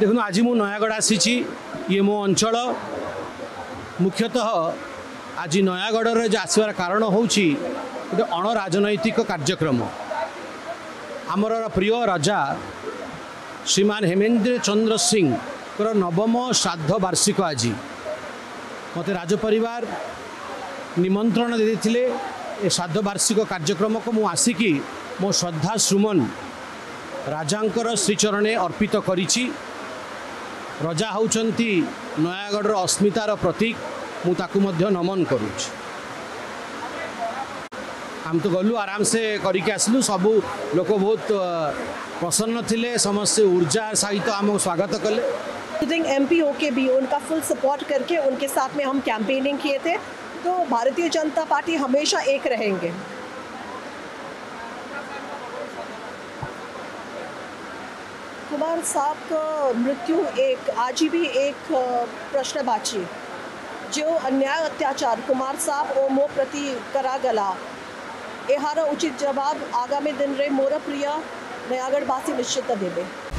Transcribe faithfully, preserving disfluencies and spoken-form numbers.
देखो आज मु नयागढ़ आसी ये मो अंचल मुख्यतः आज नयागढ़ आसबार कारण हूँ गोटे अणराजनैतिक कार्यक्रम आमर प्रिय राजा श्रीमान हेमेंद्र चंद्र सिंह नवम श्राद्ध वार्षिक आज मत राजपरिवार निमंत्रण दे देते श्राद्ध वार्षिक कार्यक्रम को मु आसिकी मो श्रद्धा सुमन राजांकर श्रीचरणे अर्पित करिछि। राजा होउछंती नयागढ़ अस्मितार प्रतीक मु ताकु मध्य नमन करुछि। आम तो गलु आराम से करके आसलु सबू लोक बहुत प्रसन्न थिले समस्ते ऊर्जा सहित आम स्वागत कले। एमपीओ के भी उनका फुल सपोर्ट करके उनके साथ में हम कैंपेनिंग किए थे तो भारतीय जनता पार्टी हमेशा एक रहेंगे। कुमार साहब का मृत्यु एक आज भी एक प्रश्नवाची जो अन्याय अत्याचार कुमार साहब और मो प्रति करा गला एहार उचित जवाब आगामी दिन रे मोर प्रिय नयागढ़ वासी निश्चित देवे।